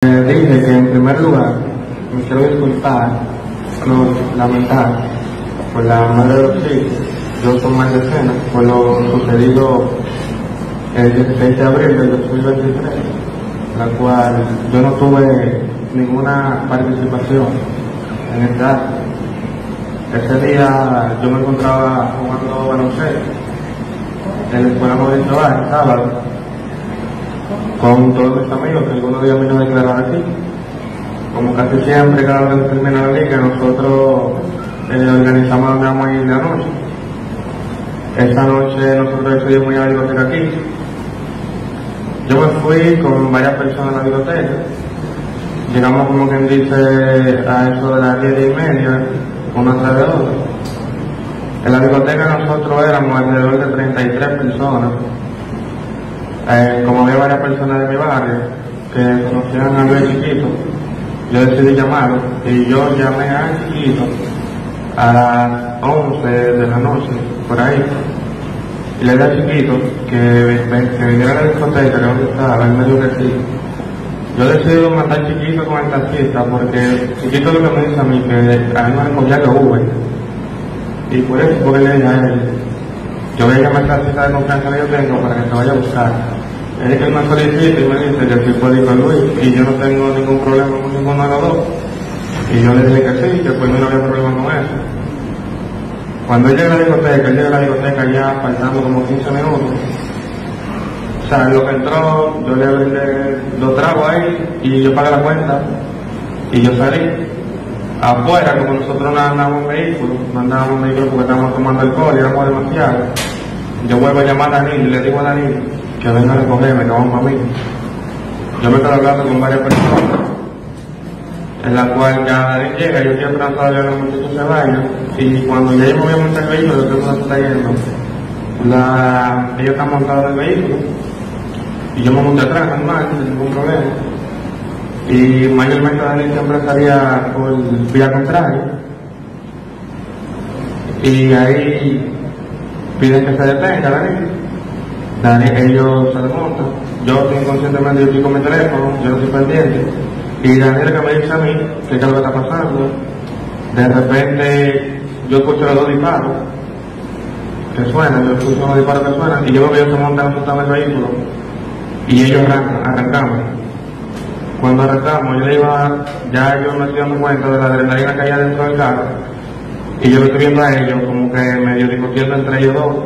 Dice que en primer lugar me quiero disculpar, lamentar por la madre de los chicos, Joshua Omar de Sena, por lo sucedido el 16 de abril del 2023, la cual yo no tuve ninguna participación en este acto. Ese día yo me encontraba jugando baloncesto en la escuela municipal, el sábado, con todos mis amigos, que algunos días me lo declararon aquí. Como casi siempre, cada vez que termina la liga, nosotros organizamos donde vamos a ir de noche. Esa noche nosotros decidimos ir a la biblioteca aquí. Yo me fui con varias personas a la biblioteca. Llegamos, como quien dice, a eso de las 10:30, una tras de otra. En la biblioteca nosotros éramos alrededor de 33 personas. Como había varias personas de mi barrio que conocían a Luis Chiquito, yo decidí llamarlo y yo llamé a Chiquito a las 11 de la noche, por ahí. Y le dije a Chiquito que viniera a la discoteca, que no estaba, él me dijo que sí. Yo decidí matar a Chiquito con el taxista porque Chiquito lo que me dice a mí, que a mí me recogía la Uber. Y por eso, porque le dije a él, yo voy a llamar a la taxista de confianza que yo tengo para que se vaya a buscar. Es que él me solicita y me dice que sí puedo ir con Luis y yo no tengo ningún problema con ninguno de los dos. Y yo le dije que sí, que pues no había problema con eso. Cuando él llega a la biblioteca, ya faltamos como 15 minutos. O sea, lo que entró, yo le brindé dos tragos ahí y yo pagué la cuenta y yo salí. Afuera, como nosotros no andábamos en vehículo porque estábamos tomando alcohol y éramos demasiado, yo vuelvo a llamar a Danilo y le digo a Danilo que venga a recogerme, que vamos para mí. Yo me quedo hablando con varias personas, en la cual cada vez llega, yo estoy atrasado, ya los muchachos se vayan, y cuando ya yo me voy a montar el vehículo, yo creo que está yendo. Ellos están montados en el vehículo, y yo me monté atrás, normal, sin ningún problema. Y mayormente Daniel siempre estaría por vía contraria. Y ahí piden que se detenga, Daniel. Ellos se desmontan, yo estoy inconscientemente, yo estoy con mi teléfono, yo no estoy pendiente. Y Daniel que me dice a mí que es lo que está pasando. De repente yo escucho los dos disparos que suenan, y yo veo que ellos se montan asustando el vehículo. Y ellos arrancamos. Cuando arrancamos, yo me estoy dando cuenta de la adrenalina que hay dentro del carro. Y yo lo estoy viendo a ellos como que medio discutiendo entre ellos dos.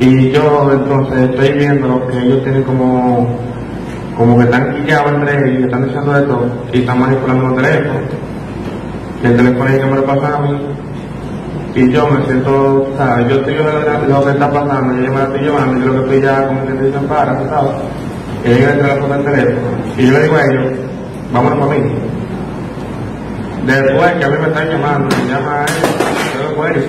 Y yo entonces estoy viendo lo que ellos tienen como que están quillados entre ellos, que están diciendo de todo, y están manipulando los teléfonos. Y el teléfono es el que me lo pasa a mí. Y yo me siento, ¿sabes? Yo estoy viendo lo que está pasando, yo me la estoy llevando, yo creo que estoy ya como que te dicen para, ¿sabes? Y ellos entran a poner el teléfono. Y yo le digo a ellos, vámonos para mí. Después que a mí me están llamando, me llama a ellos,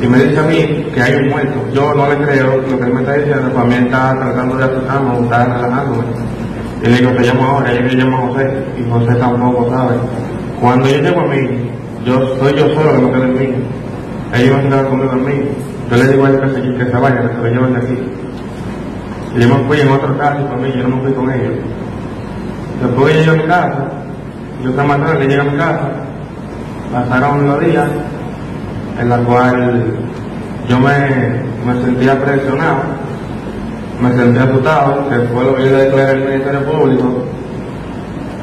y me dice a mí que hay un muerto. Yo no le creo lo que él me está diciendo, para mí está tratando de asustarme o está relajándome. Y le digo, te llamo ahora, yo le llamo a José, y José tampoco sabe. Cuando yo llego a mí, soy yo solo que me quedo en mí. Ellos me quedaron conmigo en mí. Yo le digo a ellos que se vayan, que se lo lleven de aquí. Y yo me fui en otro caso para mí, yo no me fui con ellos. Después yo llego a mi casa, yo estaba más tarde, llegué a mi casa, pasaron los días, en la cual yo me sentía presionado, me sentía asustado, que fue lo que yo declaré al Ministerio Público,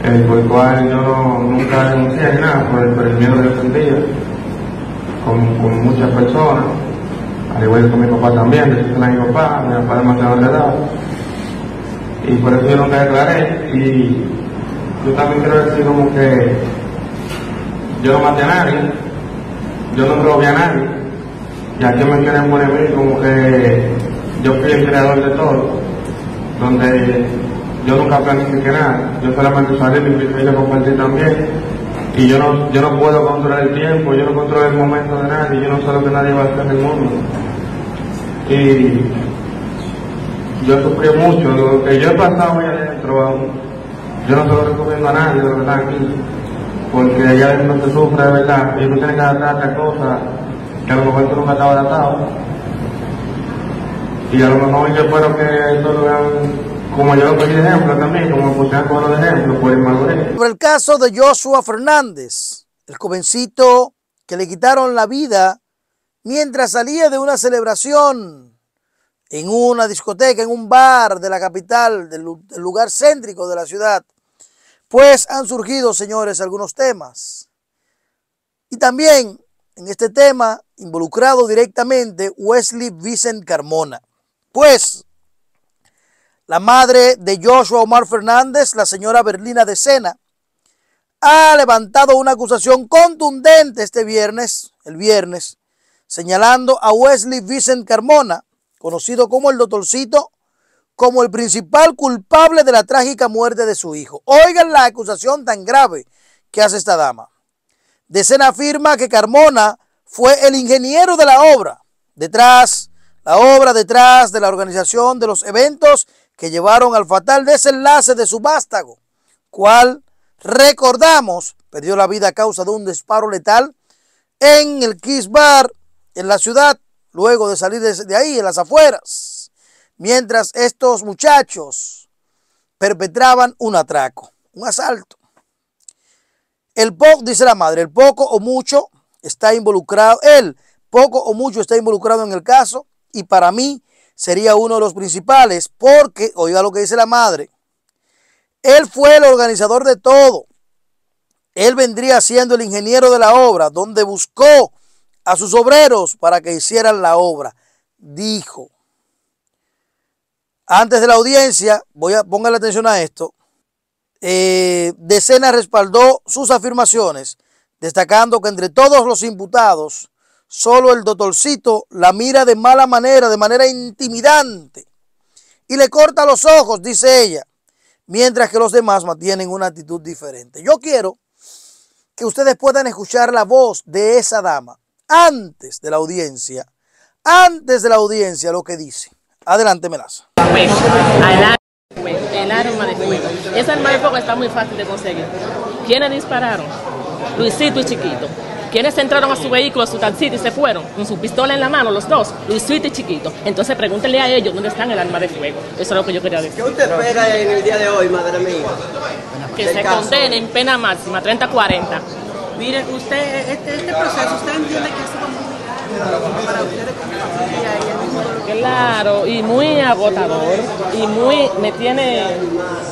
por el cual yo nunca denuncié nada por el miedo que yo sentía, con muchas personas, al igual que con mi papá también, que es mi papá demasiado enredado, y por eso yo nunca declaré. Y yo también quiero decir como que yo no maté a nadie, yo no robé a nadie, y aquí me quieren poner a mí como que yo fui el creador de todo, donde yo nunca planifiqué nada, yo solamente salí y lo compartí también, y yo no puedo controlar el tiempo, yo no controlo el momento de nadie, yo no sé lo que nadie va a hacer en el mundo. Y yo sufrí mucho, lo que yo he pasado ahí adentro, yo no se lo recomiendo a nadie de lo que está aquí, porque allá adentro se sufre de verdad, y tú tienes que adaptarte a cosas que a lo mejor tú nunca estabas adaptado. Y a lo mejor yo espero que esto lo vean Como yo lo pedí de ejemplo también, como me pusieron como de ejemplo, por el madurez. Sobre el caso de Joshua Fernández, el jovencito que le quitaron la vida mientras salía de una celebración en una discoteca, en un bar de la capital, del lugar céntrico de la ciudad, pues han surgido, señores, algunos temas. Y también en este tema involucrado directamente Wesley Vincent Carmona. Pues la madre de Joshua Omar Fernández, la señora Berlina de Sena, ha levantado una acusación contundente este viernes, señalando a Wesley Vincent Carmona, conocido como el Doctorcito, como el principal culpable de la trágica muerte de su hijo. Oigan la acusación tan grave que hace esta dama. De Sena afirma que Carmona fue el ingeniero de la obra, detrás de la organización de los eventos que llevaron al fatal desenlace de su vástago, cual, recordamos, perdió la vida a causa de un disparo letal en el Kiss Bar, en la ciudad, luego de salir de ahí, en las afueras, mientras estos muchachos perpetraban un atraco, un asalto. El poco, dice la madre, él poco o mucho está involucrado en el caso, y para mí sería uno de los principales, porque, oiga lo que dice la madre, él fue el organizador de todo. Él vendría siendo el ingeniero de la obra, donde buscó a sus obreros para que hicieran la obra, dijo. Antes de la audiencia, póngale atención a esto, De Sena respaldó sus afirmaciones, destacando que entre todos los imputados, solo el Doctorcito la mira de mala manera, de manera intimidante, y le corta los ojos, dice ella, mientras que los demás mantienen una actitud diferente. Yo quiero que ustedes puedan escuchar la voz de esa dama antes de la audiencia, lo que dice. Adelante, Melaza. El arma de fuego. Esa arma de fuego está muy fácil de conseguir. ¿Quiénes dispararon? Luisito y Chiquito. ¿Quiénes entraron a su vehículo, a su taxita y se fueron? Con su pistola en la mano, los dos, Luisito y Chiquito. Entonces pregúntenle a ellos dónde están el arma de fuego. Eso es lo que yo quería decir. ¿Qué usted espera en el día de hoy, madre mía? Que se condenen, pena máxima, 30-40. Mire, usted, este proceso, ¿usted entiende que es como para ustedes como familia? Claro, y muy agotador, y muy, me tiene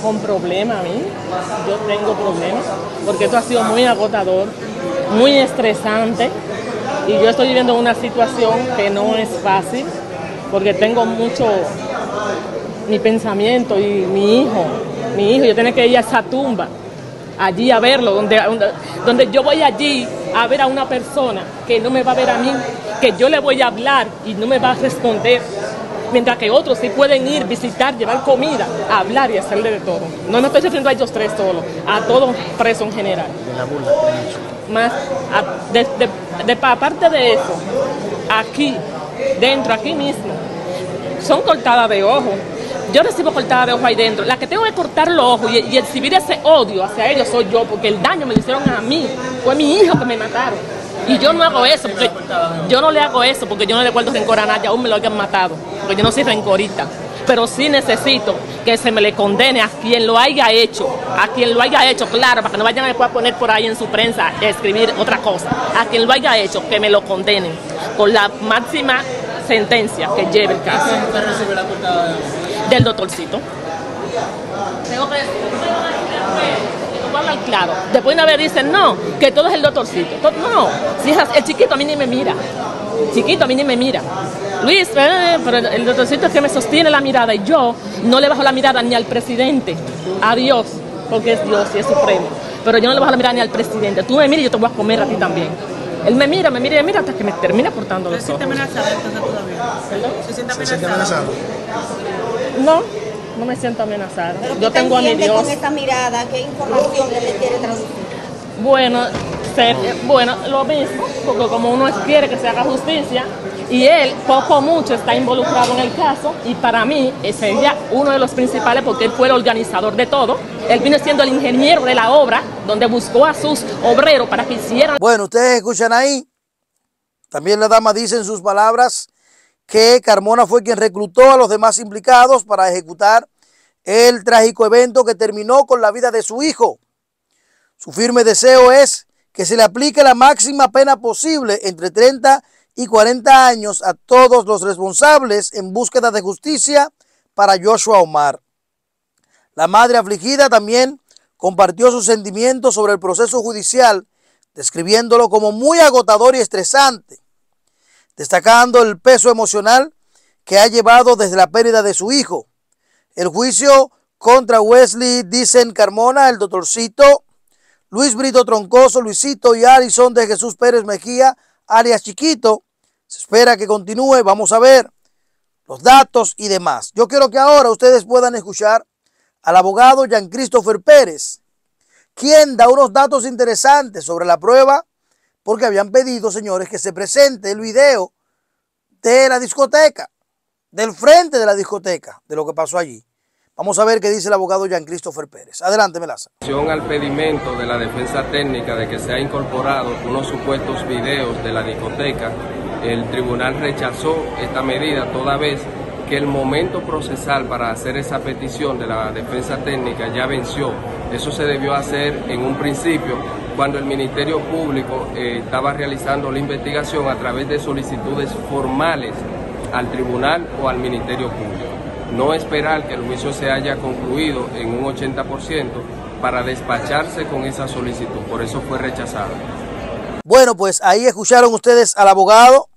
con problemas a mí, yo tengo problemas, porque esto ha sido muy agotador, muy estresante, y yo estoy viviendo una situación que no es fácil, porque tengo mucho, mi pensamiento y mi hijo, yo tenía que ir a esa tumba, allí a verlo, donde yo voy allí a ver a una persona que no me va a ver a mí, que yo le voy a hablar y no me va a responder, mientras que otros sí pueden ir, visitar, llevar comida, hablar y hacerle de todo. No me estoy refiriendo a ellos tres solo, a todos presos en general. De la burla que han hecho. Más, aparte de eso, aquí, dentro, aquí mismo, son cortadas de ojo. Yo recibo cortada de ojo ahí dentro. La que tengo que cortar los ojos y exhibir ese odio hacia ellos soy yo, porque el daño me lo hicieron a mí. Fue mi hijo que me mataron. Y yo no hago eso, porque yo no le hago eso, porque yo no le guardo rencor a nadie, aún me lo hayan matado. Porque yo no soy rencorista. Pero sí necesito que se me le condene a quien lo haya hecho. A quien lo haya hecho, claro, para que no vayan a poner por ahí en su prensa a escribir otra cosa. A quien lo haya hecho, que me lo condenen con la máxima sentencia que lleve el caso. ¿Usted recibe la cortada de ojo? Del Doctorcito. Tengo que decir, voy a hablar claro. Después una vez dicen, no, que todo es el Doctorcito. No, si el Chiquito a mí ni me mira. Chiquito a mí ni me mira. Luis, pero el Doctorcito es que me sostiene la mirada y yo no le bajo la mirada ni al presidente, a Dios, porque es Dios y es supremo. Pero yo no le bajo la mirada ni al presidente. Tú me miras y yo te voy a comer a ti también. Él me mira hasta que me termina cortando los ojos. ¿Se siente amenazado entonces todavía? ¿Perdón? ¿Se siente amenazado? No, no me siento amenazada. Yo tengo a mi Dios. Con esta mirada, ¿qué información que te quiere traducir? Bueno, lo mismo, porque como uno quiere que se haga justicia, y él poco o mucho está involucrado en el caso, y para mí sería uno de los principales porque él fue el organizador de todo. Él vino siendo el ingeniero de la obra, donde buscó a sus obreros para que hicieran... Bueno, ustedes escuchan ahí, también la dama dice en sus palabras que Carmona fue quien reclutó a los demás implicados para ejecutar el trágico evento que terminó con la vida de su hijo. Su firme deseo es que se le aplique la máxima pena posible, entre 30 y 40 años, a todos los responsables en búsqueda de justicia para Joshua Omar. La madre afligida también compartió sus sentimientos sobre el proceso judicial, describiéndolo como muy agotador y estresante, destacando el peso emocional que ha llevado desde la pérdida de su hijo. El juicio contra Wesley Vincent Carmona, el doctorcito, Luis Brito Troncoso, Luisito, y Arison de Jesús Pérez Mejía, alias Chiquito, se espera que continúe. Vamos a ver los datos y demás. Yo quiero que ahora ustedes puedan escuchar al abogado Jean Christopher Pérez, quien da unos datos interesantes sobre la prueba, porque habían pedido, señores, que se presente el video de la discoteca, del frente de la discoteca, de lo que pasó allí. Vamos a ver qué dice el abogado Jean Christopher Pérez. Adelante, Melaza. Al pedimento de la defensa técnica de que se ha incorporado unos supuestos videos de la discoteca, el tribunal rechazó esta medida, toda vez que el momento procesal para hacer esa petición de la defensa técnica ya venció. Eso se debió hacer en un principio, cuando el Ministerio Público estaba realizando la investigación a través de solicitudes formales al tribunal o al Ministerio Público. No esperar que el juicio se haya concluido en un 80% para despacharse con esa solicitud. Por eso fue rechazado. Bueno, pues ahí escucharon ustedes al abogado,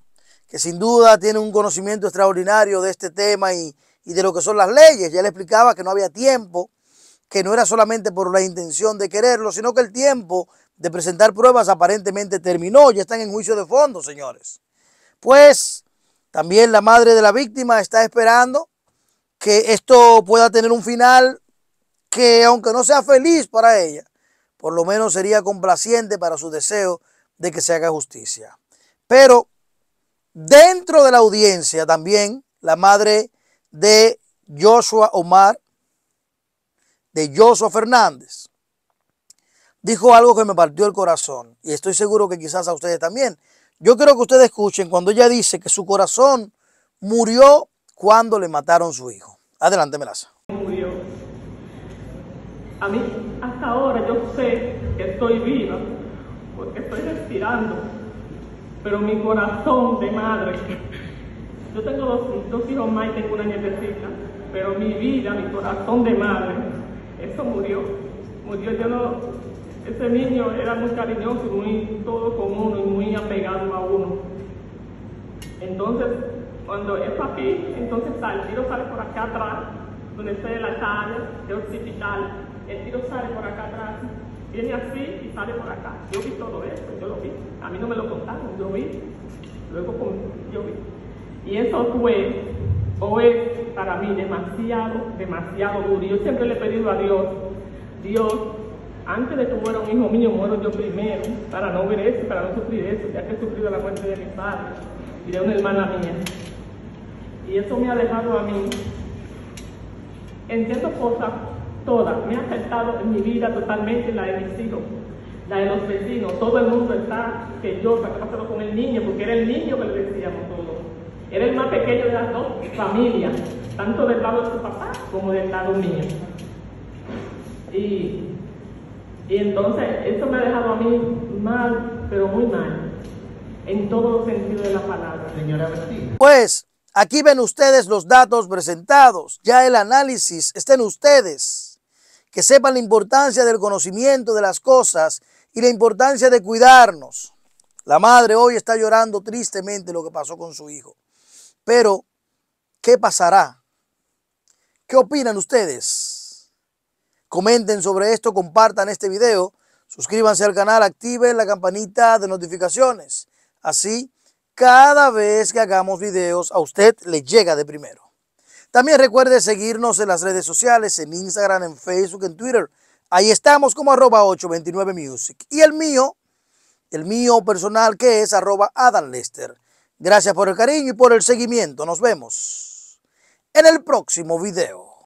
que sin duda tiene un conocimiento extraordinario de este tema y de lo que son las leyes. Ya le explicaba que no había tiempo, que no era solamente por la intención de quererlo, sino que el tiempo de presentar pruebas aparentemente terminó. Ya están en juicio de fondo, señores. Pues también la madre de la víctima está esperando que esto pueda tener un final que, aunque no sea feliz para ella, por lo menos sería complaciente para su deseo de que se haga justicia. Pero dentro de la audiencia también, la madre de Joshua Omar, de Joshua Fernández, dijo algo que me partió el corazón, y estoy seguro que quizás a ustedes también. Yo quiero que ustedes escuchen cuando ella dice que su corazón murió cuando le mataron a su hijo. Adelante, Melaza. Murió. A mí, hasta ahora, yo sé que estoy viva, porque estoy respirando, pero mi corazón de madre, yo tengo dos hijos más y tengo una nietecita, pero mi vida, mi corazón de madre, eso murió. Murió, yo no, ese niño era muy cariñoso, muy todo con uno y muy apegado a uno. Entonces, cuando es aquí, entonces el tiro sale por acá atrás, donde está la calle, de occipital, el tiro sale por acá atrás, viene así y sale por acá. Yo vi todo esto, yo lo vi, a mí no me lo contaron, yo vi, luego yo vi. Y eso fue, o es para mí demasiado, demasiado duro. Yo siempre le he pedido a Dios, Dios, antes de que muera un hijo mío, muero yo primero, para no ver eso, para no sufrir eso, ya que he sufrido la muerte de mi padre y de una hermana mía. Y eso me ha dejado a mí, entiendo cosas todas, me ha afectado en mi vida totalmente, la de mis hijos, la de los vecinos, todo el mundo está que yo, ¿para qué pasarlo con el niño? Porque era el niño que le decíamos todos, era el más pequeño de las dos familias, tanto del lado de su papá como del lado mío. Y entonces eso me ha dejado a mí mal, pero muy mal, en todo sentido de la palabra, señora Berlina. Pues aquí ven ustedes los datos presentados, ya el análisis está en ustedes, que sepan la importancia del conocimiento de las cosas y la importancia de cuidarnos. La madre hoy está llorando tristemente lo que pasó con su hijo, pero ¿qué pasará? ¿Qué opinan ustedes? Comenten sobre esto, compartan este video, suscríbanse al canal, activen la campanita de notificaciones, así cada vez que hagamos videos, a usted le llega de primero. También recuerde seguirnos en las redes sociales, en Instagram, en Facebook, en Twitter. Ahí estamos como @829music. Y el mío personal, que es @AdamLester. Gracias por el cariño y por el seguimiento. Nos vemos en el próximo video.